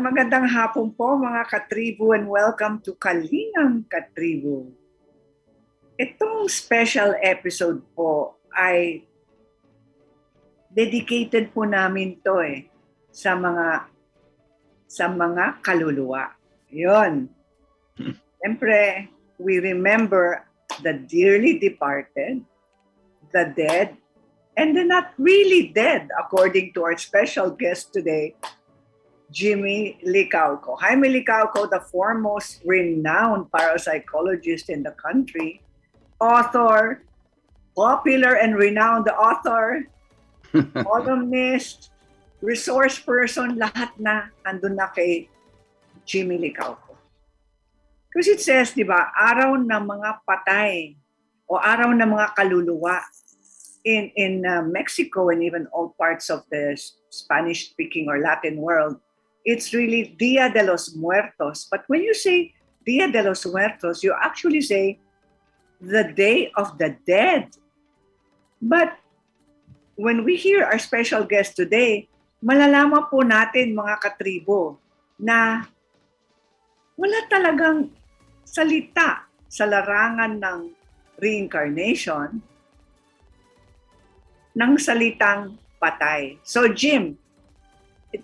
Magandang hapon po mga Katribu and welcome to Kalingang Katribu. Itong special episode po ay dedicated po namin to sa mga kaluluwa. Yun. Siyempre, we remember the dearly departed, the dead, and the not really dead according to our special guest today, Jimmy Licauco. Jaime Licauco, the foremost renowned parapsychologist in the country, author, popular and renowned author, columnist, resource person, lahat na andun na kay Jimmy Licauco. Because it says, di ba, araw ng mga patay o araw ng mga kaluluwa in Mexico and even all parts of the Spanish-speaking or Latin world. It's really Dia de los Muertos. But when you say Dia de los Muertos, you actually say the Day of the Dead. But when we hear our special guest today, malalaman po natin mga katribo na wala talagang salita sa larangan ng reincarnation ng salitang patay. So Jim,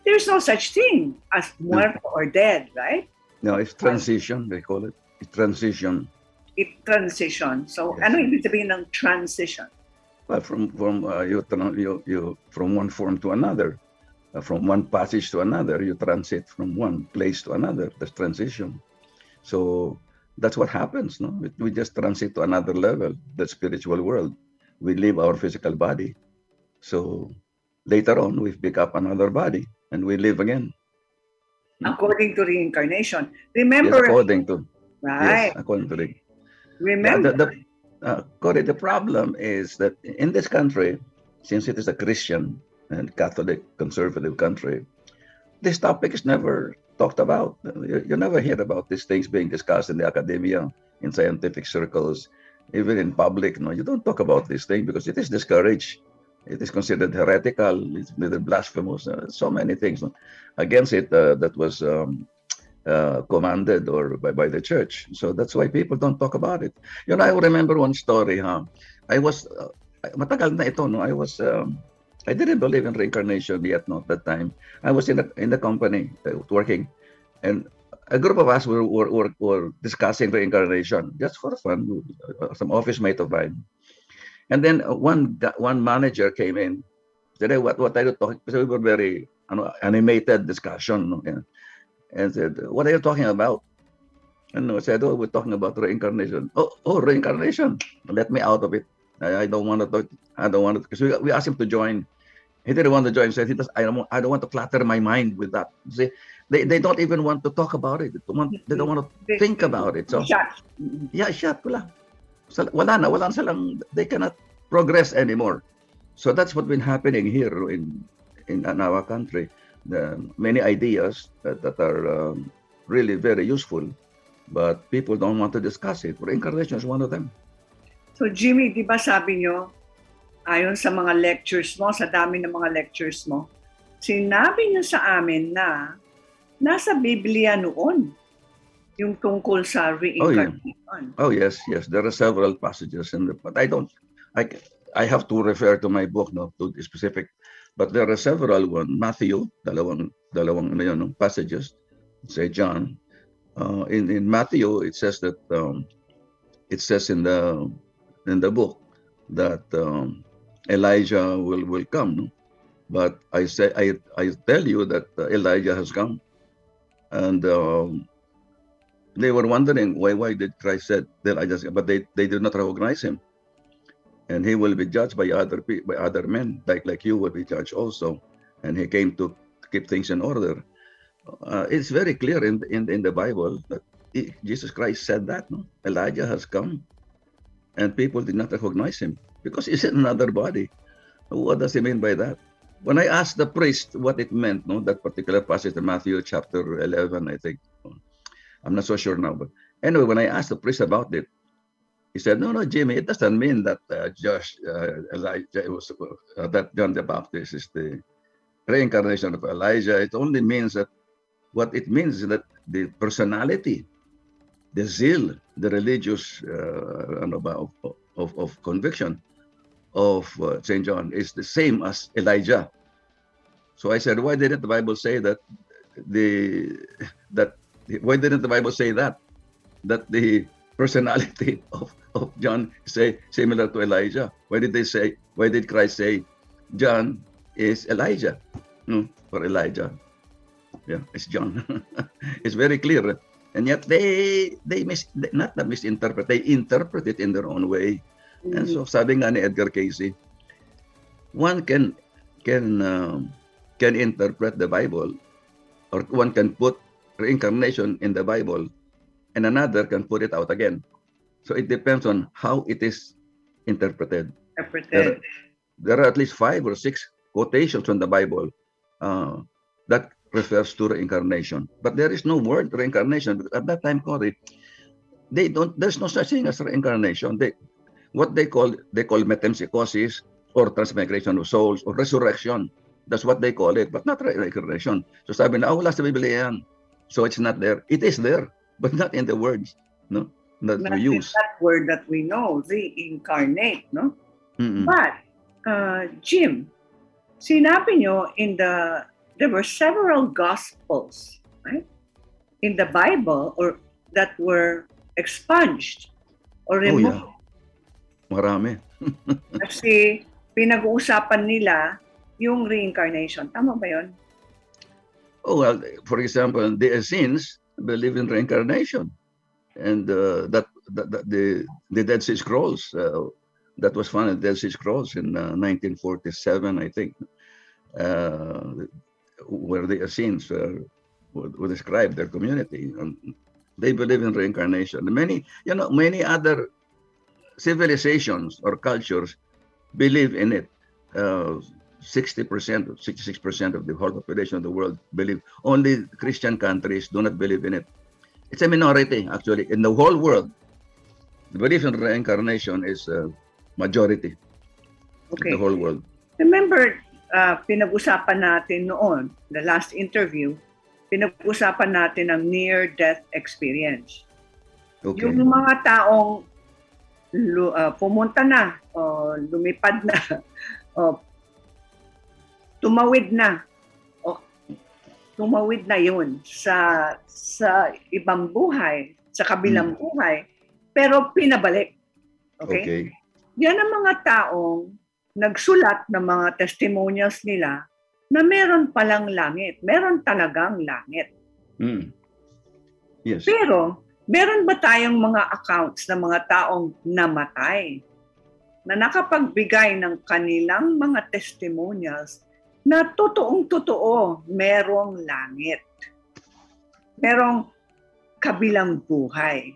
there's no such thing as muerto or dead, right? No, it's transition, they call it. It's transition. It transition. So, yes. Ano ibig sabihin ng transition? Well, from one form to another, from one passage to another, you transit from one place to another. That's transition. So that's what happens, no? We just transit to another level, the spiritual world. We leave our physical body. So later on, we pick up another body and we live again. According to reincarnation. Remember... Yes, according to. Right. Yes, according to reincarnation. Remember... Cory, the problem is that in this country, since it is a Christian and Catholic conservative country, this topic is never talked about. You never hear about these things being discussed in the academia, in scientific circles, even in public. No, you don't talk about this thing because it is discouraged. It is considered heretical, it's blasphemous, so many things against it that was commanded or by the church. So that's why people don't talk about it. You know, I remember one story. I was, matagal na ito, no? I was, I didn't believe in reincarnation yet, not that time. I was in the company working, and a group of us were discussing reincarnation just for fun, some office mate of mine. And then one manager came in. Said, what are you talking? So we were very animated discussion, and said, what are you talking about? And I said, oh, we're talking about reincarnation. Oh, reincarnation! Let me out of it. I don't want to talk. I don't want to. So we asked him to join. He didn't want to join. He said, I don't want to clutter my mind with that. See, they don't even want to talk about it. They don't want to think about it. So yeah, shut up. So, wala na silang, they cannot progress anymore. So that's what's been happening here in our country. Many ideas that are really very useful, but people don't want to discuss it. Reincarnation is one of them. So Jimmy, di ba sabi nyo, ayon sa mga lectures mo, sa dami ng mga lectures mo, sinabi nyo sa amin na nasa Biblia noon yung tungkol sa reincarnation. Oh, yes. There are several passages in the, but I don't. I have to refer to my book, not to the specific, but there are several ones. Matthew, dalawang passages. Say John. In Matthew, it says that in the book that Elijah will come, but I tell you that Elijah has come, and. They were wondering why did Christ said that I just, but they did not recognize him, and he will be judged by other men like you will be judged also, and he came to keep things in order. It's very clear in the Bible that Jesus Christ said that, no? Elijah has come, and people did not recognize him because he's in another body. What does he mean by that? when I asked the priest what it meant, no, that particular passage in Matthew chapter 11, I think. I'm not so sure now, but anyway, when I asked the priest about it, he said, "No, no, Jimmy, it doesn't mean that that John the Baptist is the reincarnation of Elijah. It only means that what it means is that the personality, the zeal, the religious of conviction of Saint John is the same as Elijah." So I said, "Why didn't the Bible say that? Why didn't the Bible say that? That the personality of John say similar to Elijah? Why did they say? Why did Christ say John is Elijah? No, for Elijah, yeah, it's John. It's very clear, and yet they interpret it in their own way." And so, sabi nga ni Edgar Cayce, one can interpret the Bible, or one can put reincarnation in the Bible, and another can put it out again. So it depends on how it is interpreted. There are at least 5 or 6 quotations in the Bible that refers to reincarnation, but there is no word reincarnation because at that time, Cory, there's no such thing as reincarnation. What they call metempsychosis or transmigration of souls or resurrection. That's what they call it, but not reincarnation. So sabi na, wala sa Biblia yan. So it's not there. It is there, but not in the words, no, that not we use. That word that we know, reincarnate, no? Mm-mm. But, Jim, sinabi nyo there were several Gospels, right, in the Bible or that were expunged or removed. Oh, yeah. Marami. Kasi pinag-uusapan nila yung reincarnation. Tama ba yun? Oh, well, for example, the Essenes believe in reincarnation. And the Dead Sea Scrolls, that was found in the Dead Sea Scrolls in 1947, I think, where the Essenes would describe their community. And they believe in reincarnation. Many other civilizations or cultures believe in it. 60% or 66% of the whole population of the world believe. Only Christian countries do not believe in it. It's a minority, actually. In the whole world, the belief in reincarnation is a majority in the whole world. Remember, pinag-usapan natin noon, the last interview, pinag-usapan natin ang near-death experience. Okay. Yung mga taong pumunta na, o lumipad na, o tumawid na, yun sa ibang buhay, sa kabilang buhay, pero pinabalik. Okay? Yan ang mga taong nagsulat ng mga testimonials nila na meron palang langit, meron talagang langit. Mm. Yes. Pero, meron ba tayong mga accounts ng mga taong namatay na nakapagbigay ng kanilang mga testimonials na totoong-totoo merong langit, merong kabilang buhay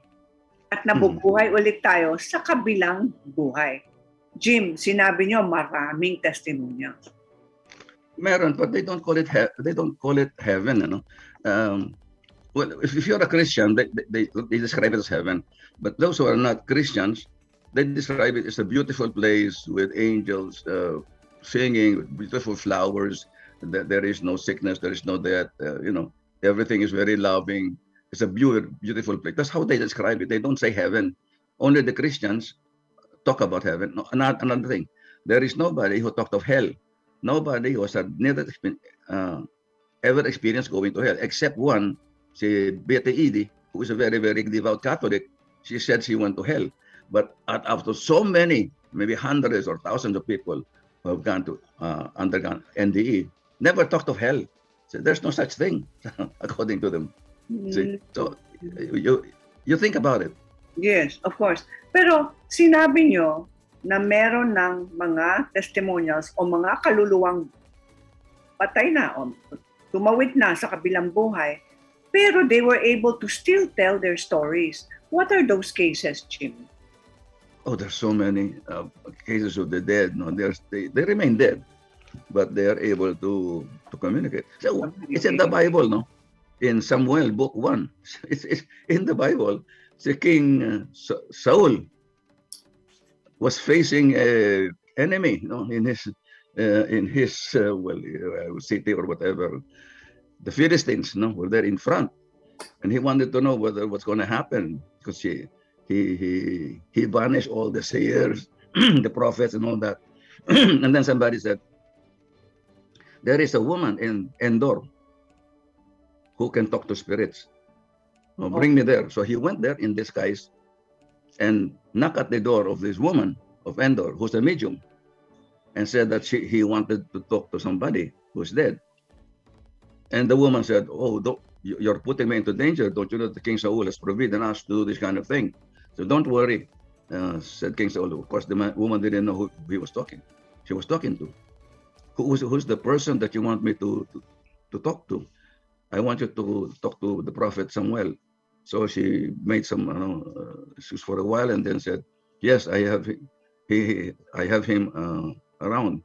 at nabubuhay ulit tayo sa kabilang buhay? Jim, sinabi niyo maraming testimonials. Meron, but they don't call it heaven, ano? Well, if you're a Christian, they describe it as heaven. But those who are not Christians, they describe it as a beautiful place with angels singing, with beautiful flowers. There is no sickness, there is no death. Everything is very loving. It's a beautiful place. That's how they describe it. They don't say heaven. Only the Christians talk about heaven. No, another thing, there is nobody who talked of hell. Nobody who has ever experienced going to hell, except one. Si Bete Edie, who is a very, very devout Catholic, she said she went to hell. But after so many, maybe hundreds or thousands of people who have undergone NDE, never talked of hell. So there's no such thing, according to them. See? So you think about it. Yes, of course. Pero sinabi nyo na meron ng mga testimonials o mga kaluluwang patay na o tumawid na sa kabilang buhay, pero they were able to still tell their stories. What are those cases, Jim? Oh, there's so many cases of the dead. No, they remain dead. but they are able to communicate. So it's in the Bible, no? In Samuel book 1, it's in the Bible. The king Saul was facing an enemy, you know, in his city or whatever. The Philistines, you know, were there in front, and he wanted to know whether what's going to happen, because he banished all the seers, the prophets, and all that. And then somebody said, there is a woman in Endor who can talk to spirits. Oh, bring me there. So he went there in disguise and knocked at the door of this woman of Endor, who's a medium, and said that he wanted to talk to somebody who's dead. And the woman said, oh, you're putting me into danger. Don't you know that King Saul has forbidden us to do this kind of thing? So don't worry, said King Saul. Of course, the woman didn't know who he was talking. She was talking to. Who's the person that you want me to talk to? I want you to talk to the prophet Samuel. So she made some issues for a while, and then said, yes, I have him around.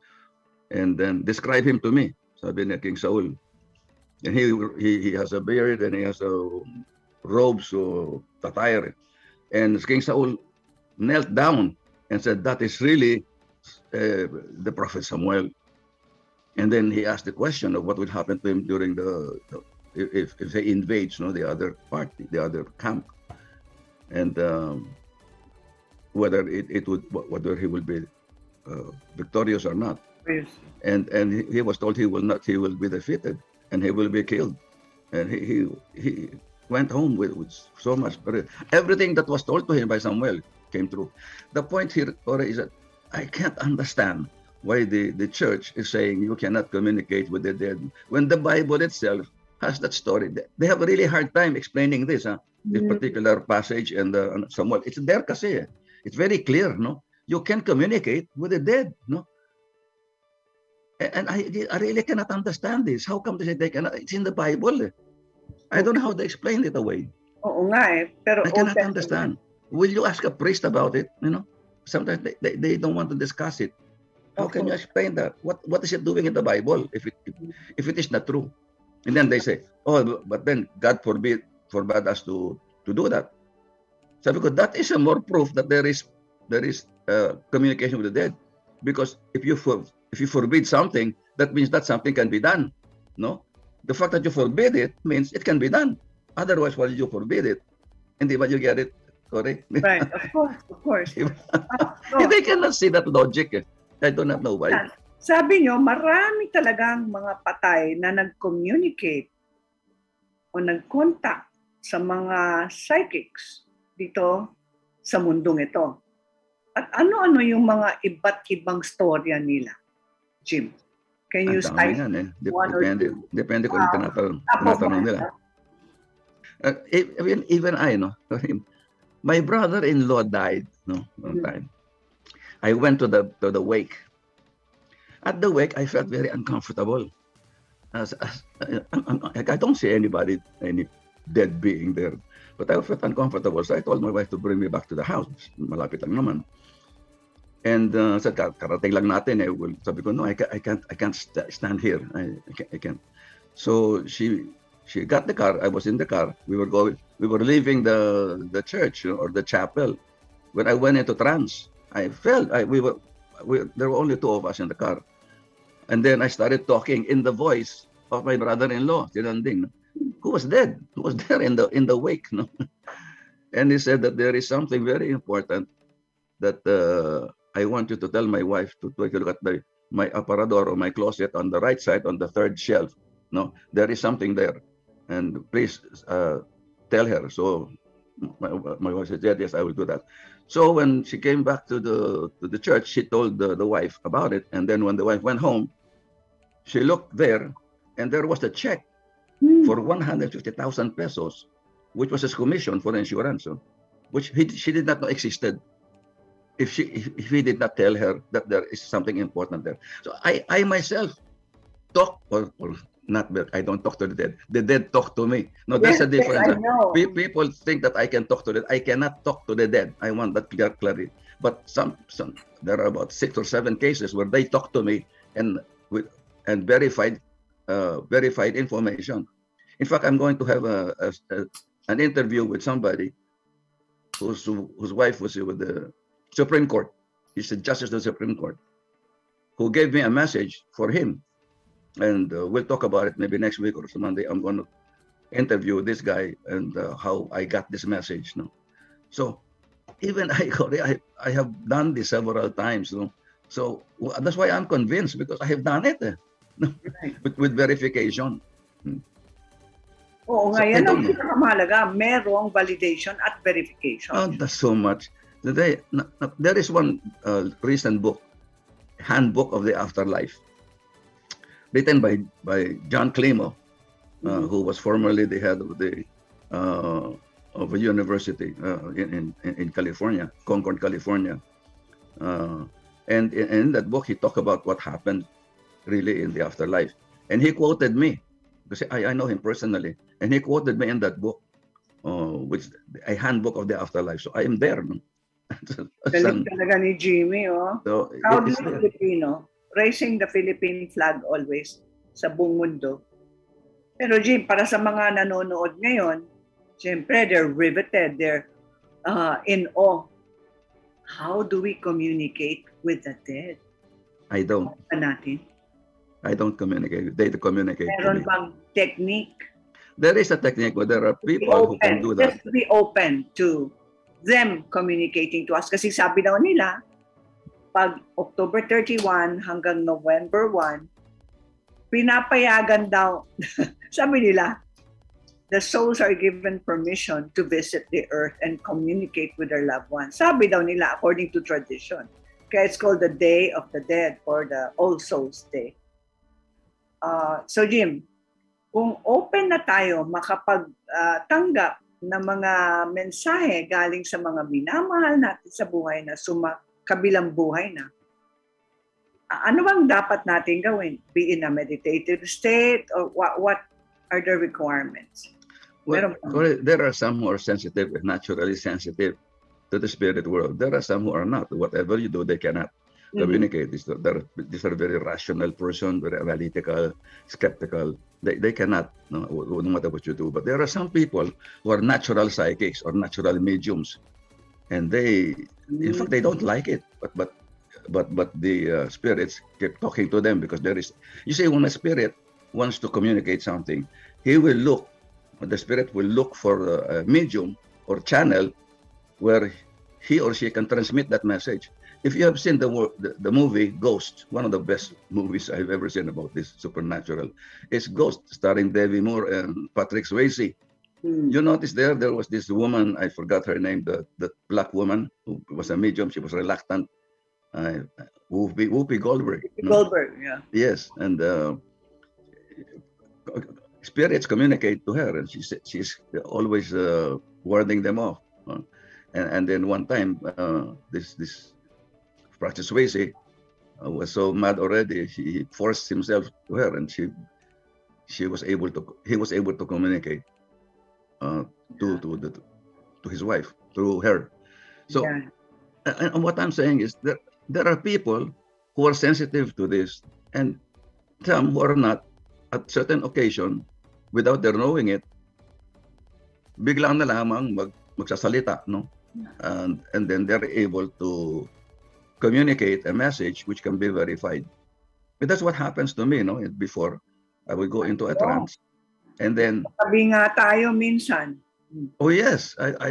And then describe him to me, sabi ni King Saul. And he has a beard, and he has a robe, so tatire. And King Saul knelt down and said, that is really the prophet Samuel. And then he asked the question of what would happen to him during if they invade, you know, the other party, the other camp, and whether whether he will be victorious or not. Yes. And he was told he will not. He will be defeated and he will be killed. And he went home with so much. Everything that was told to him by Samuel came true. The point here, Ora, is that I can't understand why the church is saying you cannot communicate with the dead, when the Bible itself has that story. They have a really hard time explaining this, this particular passage and Samuel. It's there kasi. It's very clear, no? You can communicate with the dead, no? And I really cannot understand this. How come they say they cannot? It's in the Bible. I don't know how they explain it away. Oo nga eh. Pero I cannot understand. Will you ask a priest about it? You know, sometimes they don't want to discuss it. How can you explain that? What is it doing in the Bible if it is not true? And then they say, oh, but then God forbade us to do that. So because that is a more proof that there is communication with the dead, because if you forbid something, that means that something can be done. No, the fact that you forbid it means it can be done. Otherwise, why did you forbid it? And then you get it, correct? Right, of course. They cannot see that logic. I do not know why. Sabi nyo, marami talagang mga patay na nag-communicate o nag-contact sa mga psychics dito sa mundong ito. At ano-ano yung mga iba't ibang storya nila, Jim? Can you cite one or two? Depende kung tinatanong nila. Even I, no? My brother-in-law died, no, one time. I went to the wake. At the wake, I felt very uncomfortable. I don't see anybody, any dead being there, but I felt uncomfortable. So I told my wife to bring me back to the house. Malapit lang naman. And said, karating lang natin. Sabi ko, no, I can't stand here. I can't. So she got the car. I was in the car. We were leaving the church, you know, or the chapel. When I went into trance, there were only two of us in the car, and then I started talking in the voice of my brother-in-law, who was dead, who was there in the wake, no? And he said that there is something very important that I want you to tell my wife to take a look at my aparador or my closet on the right side on the third shelf. No, there is something there, and please tell her. So my wife said, yes, I will do that. So when she came back to the church, she told the wife about it. And then when the wife went home, she looked there, and there was a check for 150,000 pesos, which was his commission for insurance, which she did not know existed if he did not tell her that there is something important there. So I myself talk, or not, but I don't talk to the dead. The dead talk to me. No, yes, that's a difference. Yes, people think that I can talk to the dead. I cannot talk to the dead. I want that clarity. But there are about 6 or 7 cases where they talk to me, and and verified information. In fact, I'm going to have an interview with somebody whose wife was with the Supreme Court. He's a justice of the Supreme Court, who gave me a message for him. And we'll talk about it maybe next week or Monday. I'm going to interview this guy and how I got this message. No? So even I have done this several times. No? So that's why I'm convinced, because I have done it with verification. Oo, so, ngayon ang pinakamahalaga, merong validation at verification. Oh, that's so much. Today, there is one recent book, Handbook of the Afterlife, written by John Klimo, who was formerly the head of a university in California, Concord, California. And in that book, he talked about what happened really in the afterlife. And he quoted me, because I know him personally. And he quoted me in that book, which a handbook of the afterlife. So I am there. Galing talaga ni Jimmy, oh. So, proudly Filipino, raising the Philippine flag always sa buong mundo. Pero Jim, para sa mga nanonood ngayon, siyempre they're riveted, they're in awe. How do we communicate with the dead? I don't. I don't communicate. They communicate. Meron bang technique? There is a technique, but there are people who can do that. Just be open to them communicating to us. Kasi sabi daw nila, pag October 31 hanggang November 1, pinapayagan daw, sabi nila, the souls are given permission to visit the earth and communicate with their loved ones. Sabi daw nila, according to tradition. Kaya it's called the Day of the Dead or the All Souls Day. So Jim, kung open na tayo makapagtanggap ng mga mensahe galing sa mga minamahal natin sa buhay na kabilang buhay na, ano bang dapat natin gawin? Be in a meditative state or what are the requirements? Well, there are some who are sensitive, naturally sensitive to the spirit world. There are some who are not. Whatever you do, they cannot communicate. These are very rational person, very analytical, skeptical. They cannot, no matter what you do. But there are some people who are natural psychics or natural mediums, and they, in fact, they don't like it. But the spirits keep talking to them, because there is. You see, when a spirit wants to communicate something, he will look. The spirit will look for a medium or channel where he or she can transmit that message. If you have seen the movie Ghost, one of the best movies I've ever seen about this supernatural, it's Ghost, starring Demi Moore and Patrick Swayze. You notice there was this woman, I forgot her name, the black woman who was a medium. She was reluctant. Whoopi Goldberg. Goldberg, yeah. Yes, and spirits communicate to her, and she's always warding them off. And then one time, this Patrick Swayze was so mad already, he forced himself to her, and he was able to communicate to his wife through her. So, yeah. And what I'm saying is that there are people who are sensitive to this, and some who are not. At certain occasion, without their knowing it, biglang na lamang magsasalita, no? And then they're able to communicate a message which can be verified. But that's what happens to me, no? Before I would go into a trance, and then. Sabi nga tayo minsan. Oh yes, I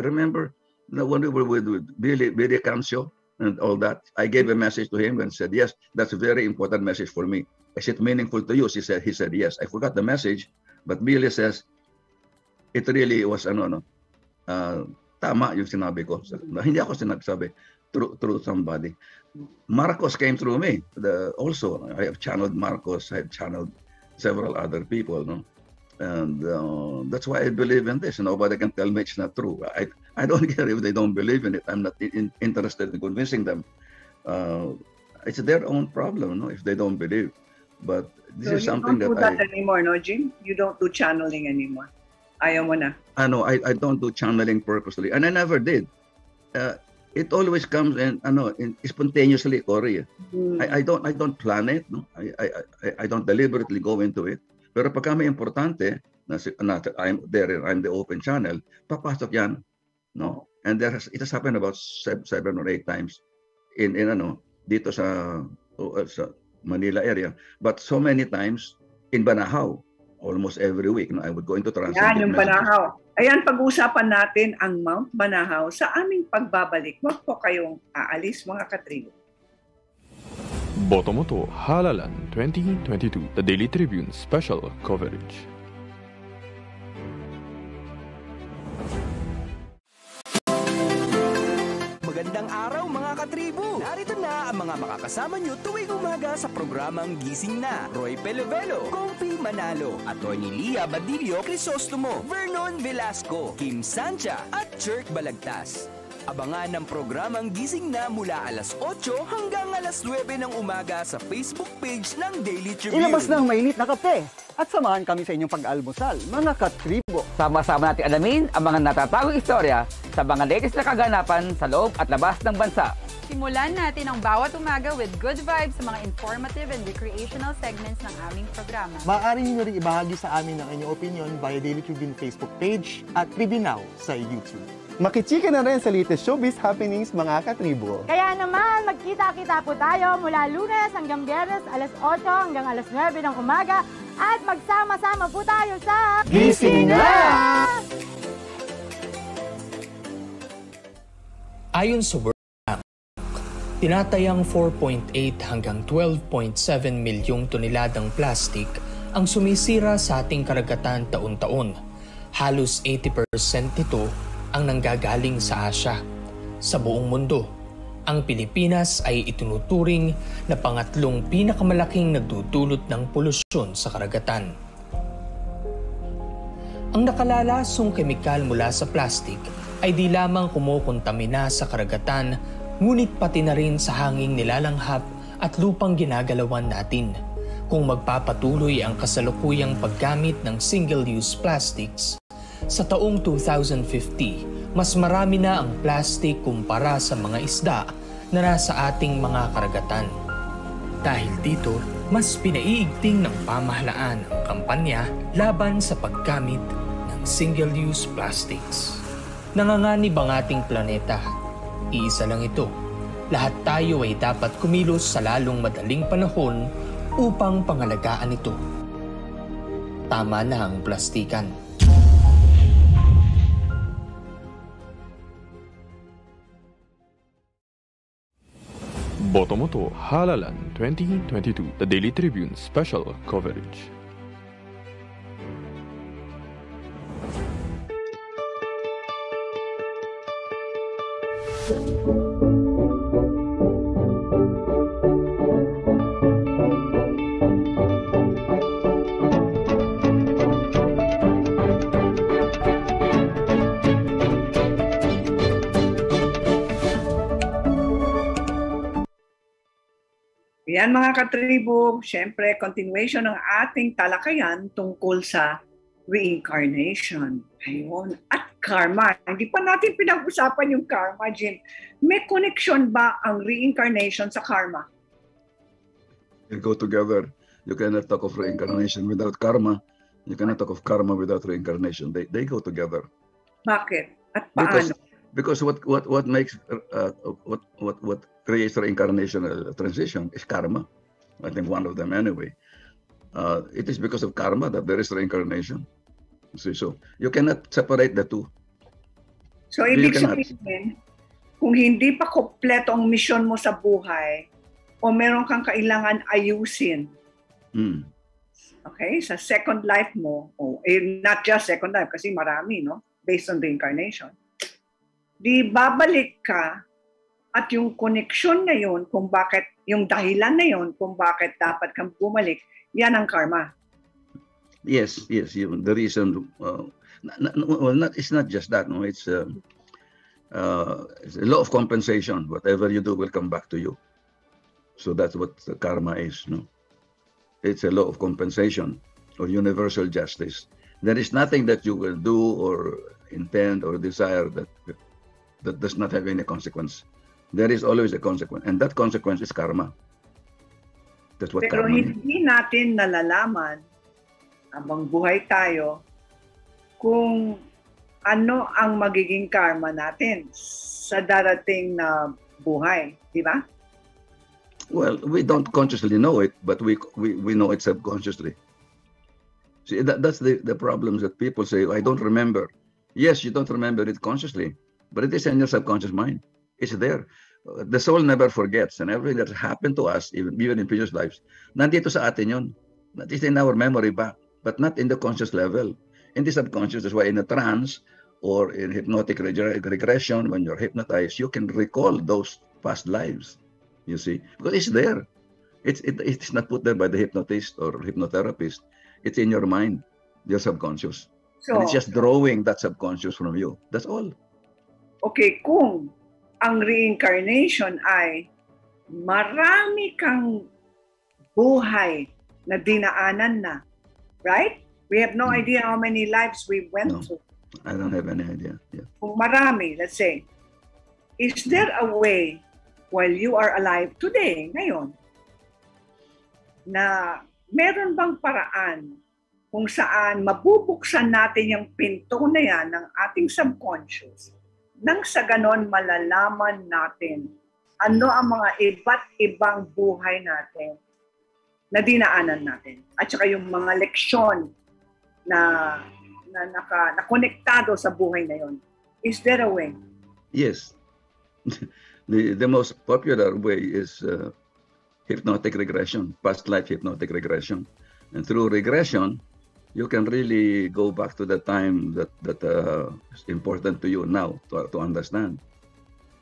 remember when we were with Billy Cancio and all that. I gave a message to him and said, yes, that's a very important message for me. Is it meaningful to you? He said yes. I forgot the message, but Billy says it really was tama yung sinabi ko. So, hindi ako sinabi. Through somebody. Marcos came through me. Also, I have channeled Marcos. I have channeled several other people. No? And that's why I believe in this. Nobody can tell me it's not true. I don't care if they don't believe in it. I'm not interested in convincing them. It's their own problem, no? If they don't believe. But this is something that I... you don't do that anymore, no, Jim? You don't do channeling anymore? Ayaw mo na. I know. I don't do channeling purposely. And I never did. it always comes and spontaneously, Cory. I don't plan it, no? I don't deliberately go into it. Pero pagka may importante na I'm the open channel, papasok yan, no? And there has, it has happened about 7 or 8 times in dito sa Manila area, but so many times in Banahaw. Almost every week, no, I would go into transcendental. Yan, yung Banahaw. Ayan, pag-usapan natin ang Mount Banahaw sa aming pagbabalik. Huwag po kayong aalis, mga katribo. Boto-moto, Halalan 2022, The Daily Tribune Special Coverage. Magandang araw, mga katribo! Narito na ang mga makakasama nyo tuwing umaga sa programang Gising Na. Roy Pelovelo, Coffee Manalo, at Tony Lia Badillo Crisostomo, Vernon Velasco, Kim Sancia, at Chirk Balagtas. Abangan ang programang Gising Na mula alas 8 hanggang alas 9 ng umaga sa Facebook page ng Daily Tribune. Ilabas ng mainit na kape at samahan kami sa inyong pag-almusal, mga katribo. Sama-sama natin alamin ang mga natatagong istorya sa mga latest na kaganapan sa loob at labas ng bansa. Simulan natin ang bawat umaga with good vibes sa mga informative and recreational segments ng aming programa. Maaari niyo rin ibahagi sa amin ang inyong opinion via Daily Tribune Facebook page at Tribune Now sa YouTube. Makichika na rin sa latest showbiz happenings, mga katribo. Kaya naman, magkita-kita po tayo mula Lunes hanggang Biyernes, alas 8 hanggang alas 9 ng umaga, at magsama-sama po tayo sa Gising Na! Ayon sa World Bank, tinatayang 4.8 hanggang 12.7 milyong toneladang plastic ang sumisira sa ating karagatan taon-taon. Halos 80% nito ang nanggagaling sa Asya. Sa buong mundo, ang Pilipinas ay itinuturing na pangatlong pinakamalaking nagdudulot ng polusyon sa karagatan. Ang nakalalasong kemikal mula sa plastik ay di lamang kumukontamina sa karagatan, ngunit pati na rin sa hanging nilalanghap at lupang ginagalawan natin. Kung magpapatuloy ang kasalukuyang paggamit ng single-use plastics, sa taong 2050, mas marami na ang plastic kumpara sa mga isda na nasa ating mga karagatan. Dahil dito, mas pinaiigting ng pamahalaan ang kampanya laban sa paggamit ng single-use plastics. Nanganganib ang ating planeta. Iisa lang ito. Lahat tayo ay dapat kumilos sa lalong madaling panahon upang pangalagaan ito. Tama na ang plastikan. Boto-moto, Halalan 2022, The Daily Tribune Special Coverage. Ayan, mga katribo, syempre continuation ng ating talakayan tungkol sa reincarnation. Ayun. At karma. Hindi pa natin pinag-usapan yung karma, Jim. May connection ba ang reincarnation sa karma? They go together. You cannot talk of reincarnation without karma. You cannot talk of karma without reincarnation. They go together. Bakit? At paano? Because what makes what creates reincarnational transition is karma. I think one of them anyway. It is because of karma that there is reincarnation. So you cannot separate the two. So ibig sabihin, kung hindi pa kompleto ang misyon mo sa buhay, o meron kang kailangan ayusin, okay, sa second life mo, o not just second life, kasi marami, no? Based on reincarnation. Di babalik ka at yung connection na yun, kung bakit, yung dahilan na yun, kung bakit dapat kang bumalik, yan ang karma. Yes. The reason, it's not just that. No, it's a law of compensation. Whatever you do will come back to you. So that's what the karma is. No, it's a law of compensation or universal justice. There is nothing that you will do or intend or desire that that does not have any consequence. There is always a consequence, and that consequence is karma. That's what karma means. Pero hindi natin nalalaman habang buhay tayo kung ano ang magiging karma natin sa darating na buhay, di ba? Well, we don't consciously know it, but we know it subconsciously. See, that's the problems that people say, I don't remember. Yes, you don't remember it consciously, but it is in your subconscious mind. It's there. The soul never forgets, and everything that happened to us, even in previous lives, nandito sa atin yun. That is in our memory back, but not in the conscious level. In the subconscious, that's why in a trance or in hypnotic regression, when you're hypnotized, you can recall those past lives, you see, because it's there. It's not put there by the hypnotist or hypnotherapist. It's in your mind, your subconscious. So, and it's just drawing that subconscious from you. That's all. Okay, kung ang reincarnation ay marami kang buhay na dinaanan na, right? We have no idea how many lives we went through. I don't have any idea. Yeah. Kung marami, let's say, is there a way while you are alive today, ngayon, na meron bang paraan kung saan mabubuksan natin yung pinto na yan ng ating subconscious nang sa ganon malalaman natin ano ang mga iba't ibang buhay natin na dinaanan natin at saka yung mga leksyon na konektado sa buhay na yon. Is there a way? Yes. The most popular way is hypnotic regression, past life hypnotic regression. And through regression, you can really go back to the time that is important to you now to understand,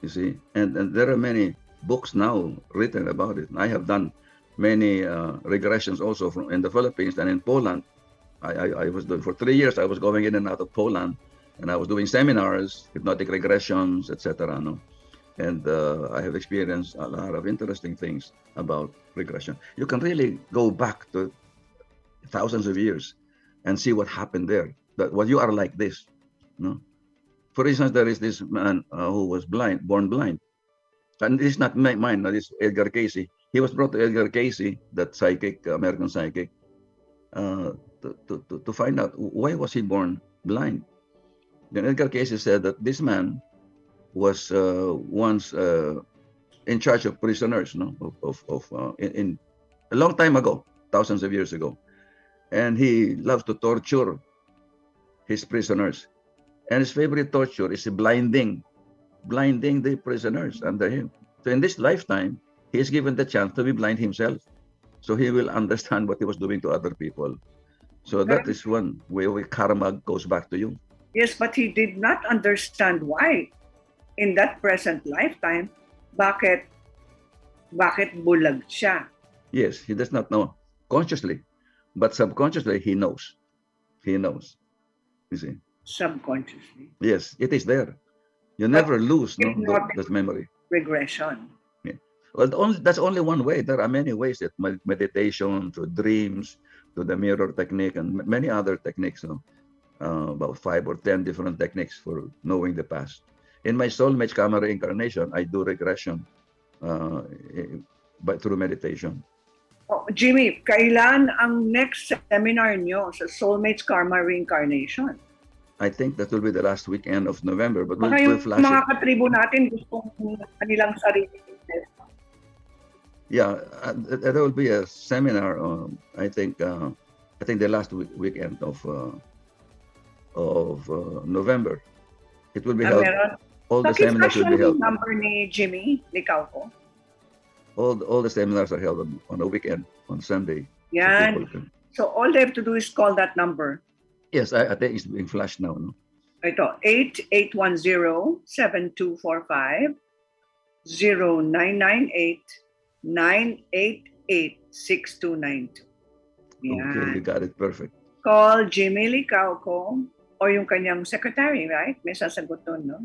you see. And there are many books now written about it. I have done many regressions also in the Philippines and in Poland. I was doing, for 3 years, I was going in and out of Poland, and I was doing seminars, hypnotic regressions, etc. No? And I have experienced a lot of interesting things about regression. You can really go back to thousands of years and see what happened there, that what you are like this. No? For instance, there is this man who was blind, born blind. And this is not mine, this is Edgar Cayce. He was brought to Edgar Cayce, that psychic, American psychic, to find out why was he born blind. Then Edgar Cayce said that this man was once in charge of prisoners, no, in a long time ago, thousands of years ago, and he loves to torture his prisoners, and his favorite torture is blinding the prisoners under him. So in this lifetime, he is given the chance to be blind himself, so he will understand what he was doing to other people. So that is one way where karma goes back to you. Yes, but he did not understand why in that present lifetime, bakit bulag siya? Yes, he does not know consciously, but subconsciously he knows. He knows, you see. Subconsciously. Yes, it is there. You never lose that memory. Regression. Yeah. Well, that's only one way. There are many ways, that meditation, through dreams, to the mirror technique, and many other techniques, about 5 or 10 different techniques for knowing the past. In my Soulmates Karma Reincarnation, I do regression through meditation. Oh, Jimmy, kailan ang next seminar nyo sa Soulmates Karma Reincarnation? I think that will be the last weekend of November, but we'll flash it. Mga katribu natin gusto kanilang sarili. Yeah, there will be a seminar. I think the last weekend of November. It will be held. All the seminars will be held. Number ni Jimmy Licauco. All the seminars are held on a weekend, on Sunday. Yeah. So all they have to do is call that number. Yes, I think it's being flashed now. No? Ito 8810-7245-0998-988-6292. Okay, you got it. Perfect. Call Jimmy Licauco or yung kanyang secretary, right? May sasagot doon, no?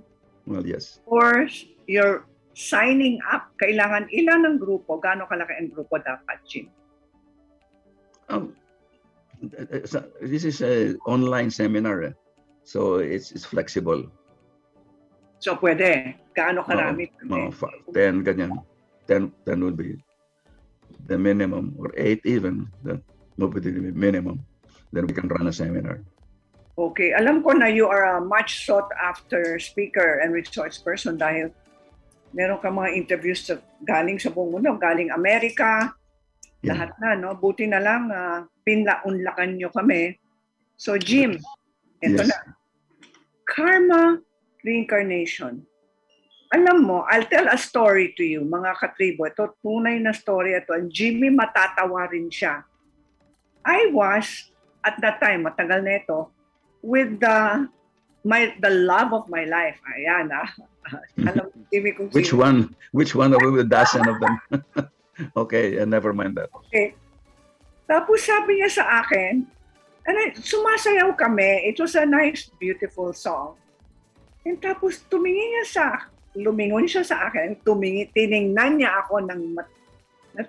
Well, yes. Or you're signing up. Kailangan ilan ng grupo? Gaano kalaki ang grupo dapat, Jim? This is an online seminar, so it's flexible. So pwede. Kaano karami? 10, ganyan. 10 would be the minimum, or 8 even. That would be the minimum. Then we can run a seminar. Okay. Alam ko na you are a much sought-after speaker and resource person dahil meron ka mga interviews sa, galing sa buong mundo, galing Amerika, yeah. Lahat na, no? Buti na lang, pinlaunlakan nyo kami. So, Jim, ito yes. na. Karma Reincarnation. Alam mo, I'll tell a story to you, mga katribo. Ito, tunay na story ito. Jimmy, matatawa rin siya. I was, at that time, matagal na ito, with the love of my life. Ayan, alam, Jimmy, kung which sino. One? Which one of the dozen of them? Okay, never mind that. Okay. Tapos sabi niya sa akin, and sumasayaw kami. It was a nice, beautiful song. And tapos lumingon siya sa akin, tinignan niya ako na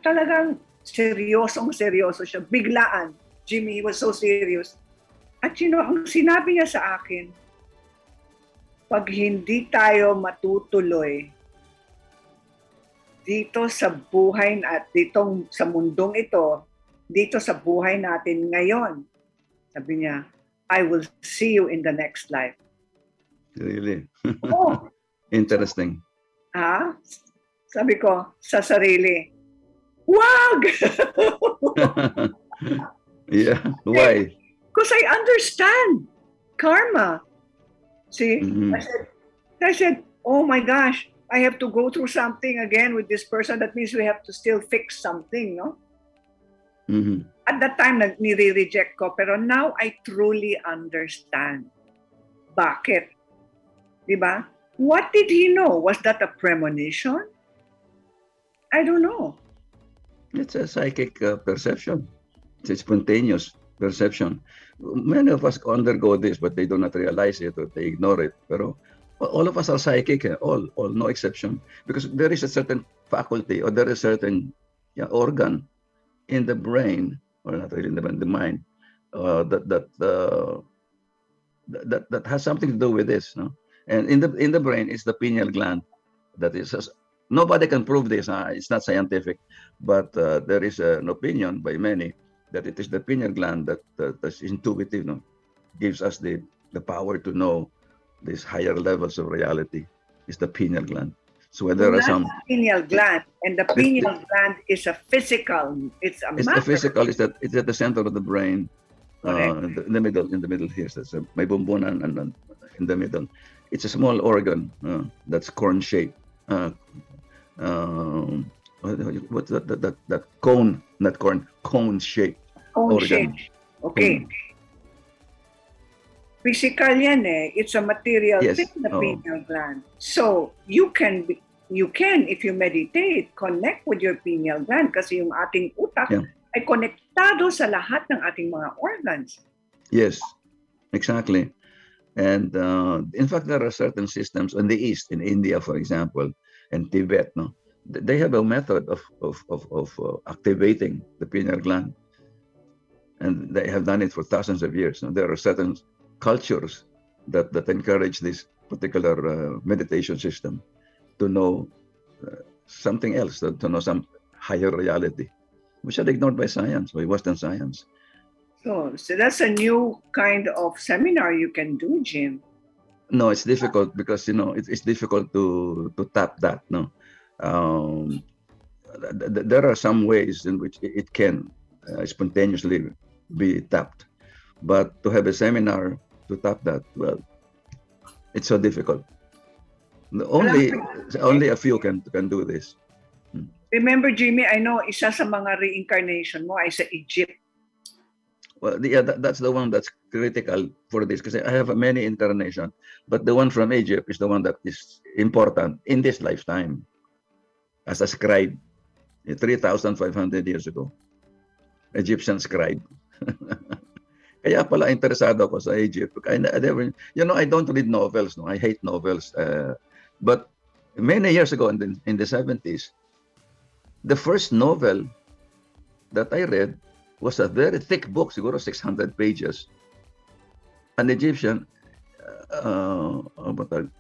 talagang seryosong-seryoso siya, biglaan. Jimmy, he was so serious. At ang sinabi niya sa akin, pag hindi tayo matutuloy dito sa buhay at ditong sa mundong ito, dito sa buhay natin ngayon, sabi niya, I will see you in the next life. Really? Oh. Interesting. Ha? Sabi ko, sa sarili, wag! Yeah, why? Because I understand karma. See? Mm-hmm. I said, oh my gosh, I have to go through something again with this person. That means we have to still fix something, no? Mm-hmm. At that time, nire-reject ko. Pero now, I truly understand. Bakit? Diba? What did he know? Was that a premonition? I don't know. It's a psychic perception. It's a spontaneous perception. Many of us undergo this, but they do not realize it or they ignore it. Pero all of us are psychic, all, no exception. Because there is a certain faculty or there is a certain organ in the brain, or not really in the mind, that has something to do with this, no? And in the brain is the pineal gland. That is, nobody can prove this. It's not scientific, but there is an opinion by many that it is the pineal gland that's intuitive, no? Gives us the power to know these higher levels of reality. It's the pineal gland. So where there are some pineal gland, and the pineal gland is a physical. It's a. It's the physical. It's at the center of the brain, in the middle here. That's my bumbunan and in the middle. It's a small organ that's corn-shaped. What's that cone? Not corn, cone-shaped. Cone-shaped. Okay. Cone. Physical yan eh. It's a material thing, the pineal gland. So you can, if you meditate, connect with your pineal gland kasi yung ating utak ay konektado sa lahat ng ating mga organs. Yes, exactly. And in fact, there are certain systems in the East, in India, for example, and Tibet. No, they have a method of activating the pineal gland, and they have done it for thousands of years. No? There are certain cultures that encourage this particular meditation system to know something else, to know some higher reality, which are ignored by science, by Western science. So that's a new kind of seminar you can do, Jim. No, it's difficult because it's difficult to tap that. No, there are some ways in which it can spontaneously be tapped, but to have a seminar to tap that, well, it's so difficult. Only a few can do this. Remember, Jimmy, I know isa sa mga reincarnation mo ay sa Egypt. Well, yeah, that's the one that's critical for this because I have many incarnations, but the one from Egypt is the one that is important in this lifetime as a scribe 3,500 years ago. Egyptian scribe. Kaya pala interesado ako sa Egypt. I don't read novels. No, I hate novels. But many years ago in the 70s, the first novel that I read was a very thick book, siguro 600 pages. An Egyptian,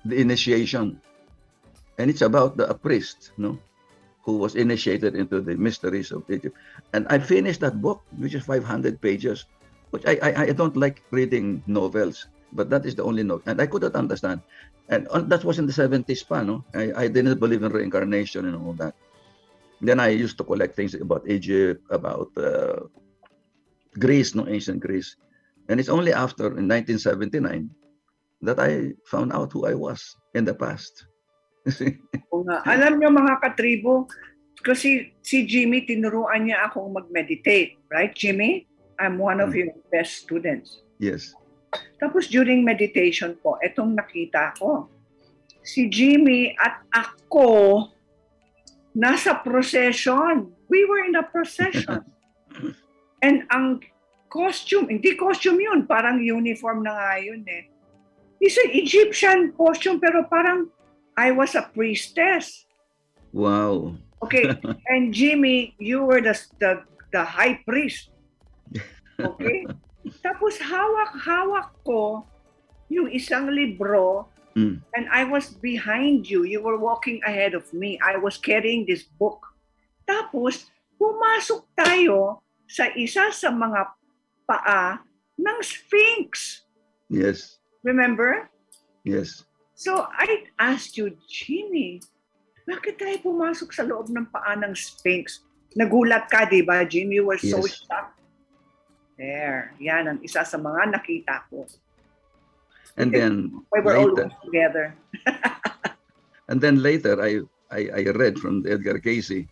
the initiation, and it's about the priest, no, who was initiated into the mysteries of Egypt. And I finished that book, which is 500 pages, which I don't like reading novels, but that is the only novel, and I couldn't understand. And that was in the 70s, pa, no? I didn't believe in reincarnation and all that. Then I used to collect things about Egypt, about Greece, no, ancient Greece. And it's only after, in 1979, that I found out who I was in the past. Alam niyo mga katribo, kasi si Jimmy, tinuruan niya akong mag-meditate. Right, Jimmy? I'm one of your best students. Yes. Tapos during meditation po, etong nakita ko. Si Jimmy at ako, nasa procession. We were in a procession. And ang costume, hindi costume yun, parang uniform na nga yun eh. It's an Egyptian costume, pero parang I was a priestess. Wow. Okay, and Jimmy, you were the high priest. Okay? Tapos hawak-hawak ko yung isang libro, and I was behind you. You were walking ahead of me. I was carrying this book. Tapos pumasok tayo sa isa sa mga paa ng Sphinx. Yes. Remember? Yes. So I asked you, Jimmy, bakit tayo pumasok sa loob ng paa ng Sphinx? Nagulat ka, di ba, Jimmy? You were so shocked. There. Yan ang isa sa mga nakita ko. And then we were all together. And then later, I read from Edgar Cayce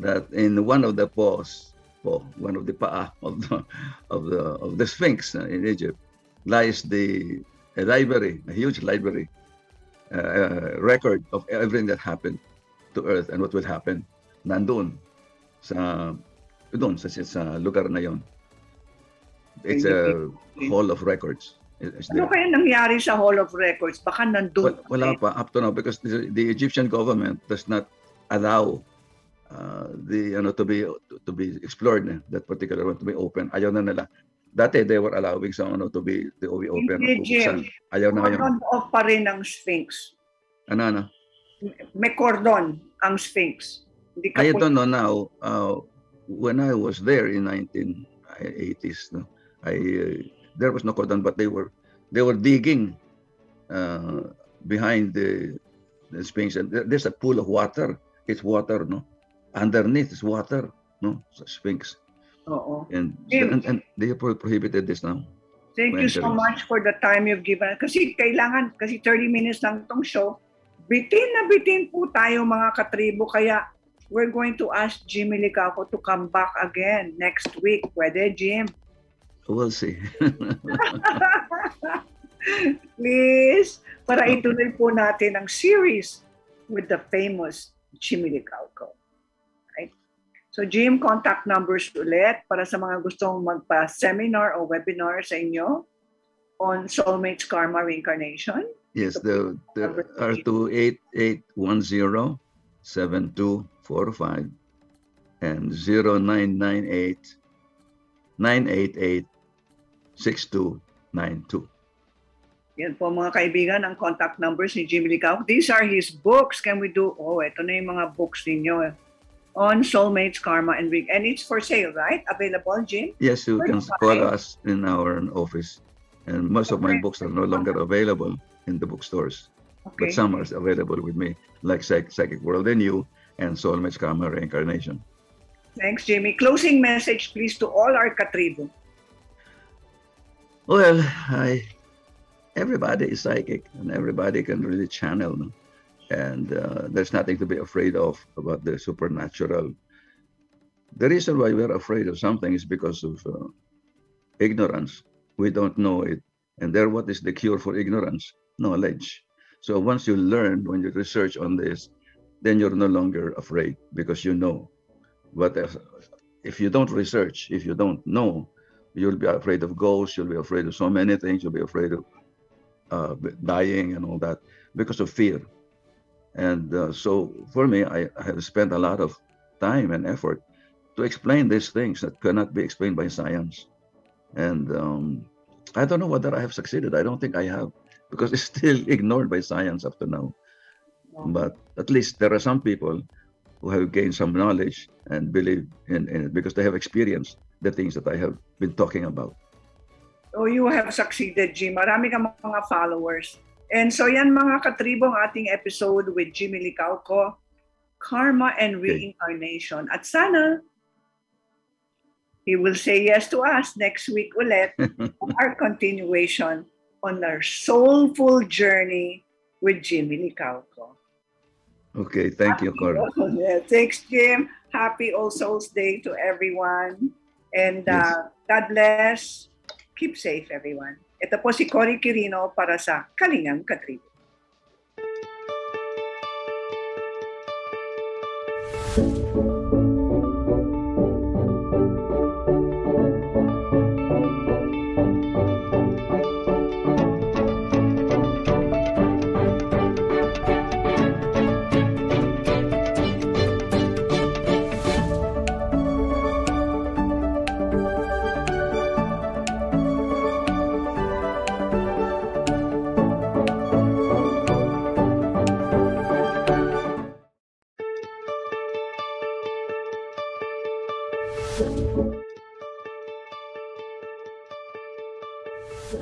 that in one of the paws, one of the paa of the Sphinx in Egypt, lies a library, a huge library, record of everything that happened to Earth and what will happen. Nandun sa lugar na yon. It's a hall of records. Ano kaya nangyari sa hall of records? Baka nandun. Wala pa up to now, because the Egyptian government does not allow to be explored, that particular one, to be open. Ayaw na nila. Dati they were allowing some to be open. Ayaw na ngayon. Cordon off pa rin ang Sphinx. Ano? May cordon ang Sphinx. I don't know now. When I was there in 1980s, no, there was no cordon, but they were digging behind the Sphinx, and there's a pool of water. It's water, no, underneath is water, no, Sphinx. And they prohibited this now. Thank you so much for the time you've given. Kasi kailangan, kasi 30 minutes lang tong show. Bitin na bitin po tayo mga katribo, kaya we're going to ask Jimmy Licauco to come back again next week. Pwede, Jim? We'll see. Please, para ituloy po natin ang series with the famous Jimmy Licauco. Right? So, Jim, contact numbers ulit para sa mga gustong magpa-seminar o webinar sa inyo on Soulmates Karma Reincarnation. Yes, the R288107245 and 0998-988-6292. Yan po mga kaibigan, ang contact numbers ni Jimmy Licauco. These are his books. Can we do, ito na yung mga books ninyo on Soulmates, Karma, and Ring. And it's for sale, right? Available, Jim? Yes, you can call us in our office. And most of my books are no longer available in the bookstores. But some are available with me, like Psychic World and You, and Soulmates Karma Reincarnation. Thanks, Jimmy. Closing message, please, to all our Katribu. Well, everybody is psychic, and everybody can really channel. No? And there's nothing to be afraid of about the supernatural. The reason why we're afraid of something is because of ignorance. We don't know it. And there, what is the cure for ignorance? Knowledge. So once you learn, when you research on this, then you're no longer afraid because you know. But if you don't research, if you don't know, you'll be afraid of ghosts, you'll be afraid of so many things, you'll be afraid of dying and all that because of fear. And so for me, I have spent a lot of time and effort to explain these things that cannot be explained by science. And I don't know whether I have succeeded. I don't think I have. because it's still ignored by science up to now. Yeah. But at least there are some people who have gained some knowledge and believe in it because they have experienced the things that I have been talking about. Oh, you have succeeded, Jim. Marami kang mga followers. And so yan mga katribo, ating episode with Jimmy Licauco, Karma and Reincarnation. Okay. At sana, he will say yes to us next week ulit for our continuation on our soulful journey with Jimmy Licauco. Okay, thank you, Cora. Yeah, thanks, Jim. Happy All Souls Day to everyone. And yes. God bless. Keep safe, everyone. Ito po si Cory Quirino para sa Kalingang Katribu.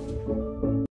Thank you.